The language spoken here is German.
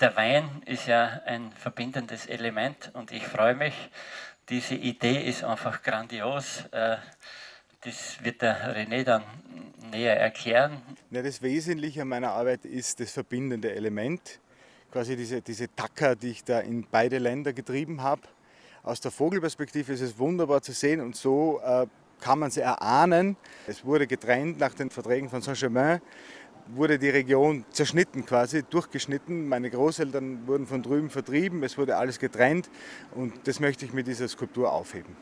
Der Wein ist ja ein verbindendes Element und ich freue mich. Diese Idee ist einfach grandios. Das wird der René dann näher erklären. Ja, das Wesentliche an meiner Arbeit ist das verbindende Element. Quasi diese Tacker, die ich da in beide Länder getrieben habe. Aus der Vogelperspektive ist es wunderbar zu sehen und so kann man es erahnen. Es wurde getrennt nach den Verträgen von St. Germain, wurde die Region zerschnitten quasi, durchgeschnitten. Meine Großeltern wurden von drüben vertrieben, es wurde alles getrennt und das möchte ich mit dieser Skulptur aufheben.